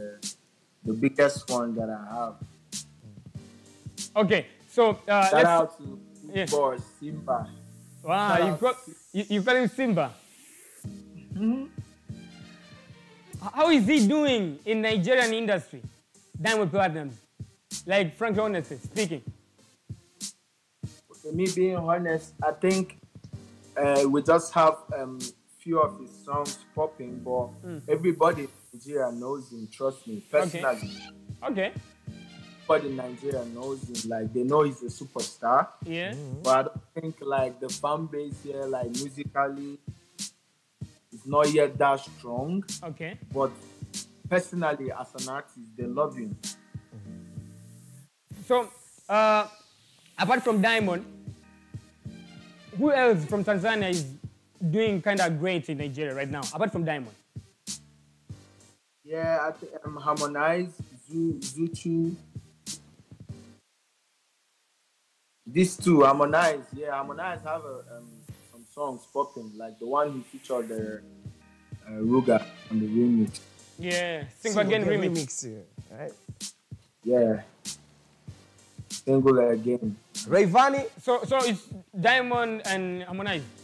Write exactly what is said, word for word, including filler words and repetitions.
the, the biggest one that I have. Okay, so uh, shout let's, out to yeah. boss Simba. Wow, shout you got you, you got him Simba. Mm-hmm. How is he doing in Nigerian industry? Diamond Platnumz, like frankly, honestly speaking. For me being honest, I think uh, we just have a um, few of his songs popping, but mm. everybody in Nigeria knows him. Trust me, personally. Okay. okay. But in Nigeria knows him, like they know he's a superstar. Yeah. Mm-hmm. But I don't think like the fan base here, like musically, is not yet that strong. Okay. But personally, as an artist, they love him. Mm-hmm. So, uh, apart from Diamond, who else from Tanzania is doing kind of great in Nigeria right now? Apart from Diamond. Yeah, I think um, Harmonize, Zuchu. These two, Harmonize, yeah, Harmonize have a, um, some songs popping, like the one he featured the uh, Ruger on the remix. Yeah, Single Again remix. remix right? Yeah, Single Again. Rayvani. So, so it's Diamond and Harmonize.